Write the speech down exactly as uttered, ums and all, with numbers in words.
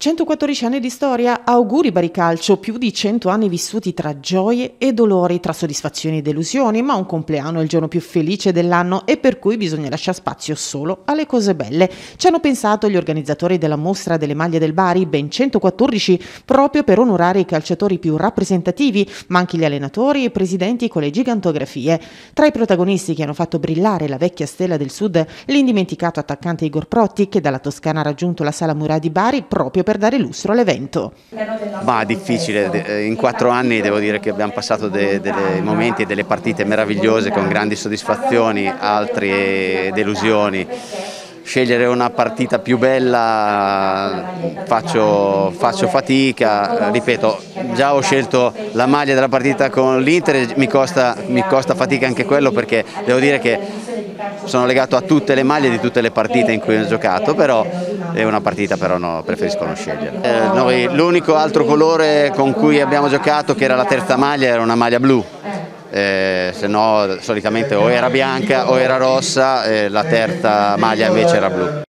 centoquattordici anni di storia, auguri Bari Calcio, più di cento anni vissuti tra gioie e dolori, tra soddisfazioni e delusioni, ma un compleanno è il giorno più felice dell'anno e per cui bisogna lasciare spazio solo alle cose belle. Ci hanno pensato gli organizzatori della mostra delle maglie del Bari, ben centoquattordici, proprio per onorare i calciatori più rappresentativi, ma anche gli allenatori e presidenti con le gigantografie. Tra i protagonisti che hanno fatto brillare la vecchia stella del Sud, l'indimenticato attaccante Igor Protti, che dalla Toscana ha raggiunto la Sala Murà di Bari proprio per dare lustro all'evento. Ma difficile, in quattro anni devo dire che abbiamo passato dei, dei momenti e delle partite meravigliose con grandi soddisfazioni, altre delusioni. Scegliere una partita più bella faccio, faccio fatica, ripeto, già ho scelto la maglia della partita con l'Inter e mi costa, mi costa fatica anche quello, perché devo dire che sono legato a tutte le maglie di tutte le partite in cui ho giocato, però è una partita però no, preferisco non scegliere. Eh, noi l'unico altro colore con cui abbiamo giocato, che era la terza maglia, era una maglia blu. Eh, se no solitamente o era bianca o era rossa, eh, la terza maglia invece era blu.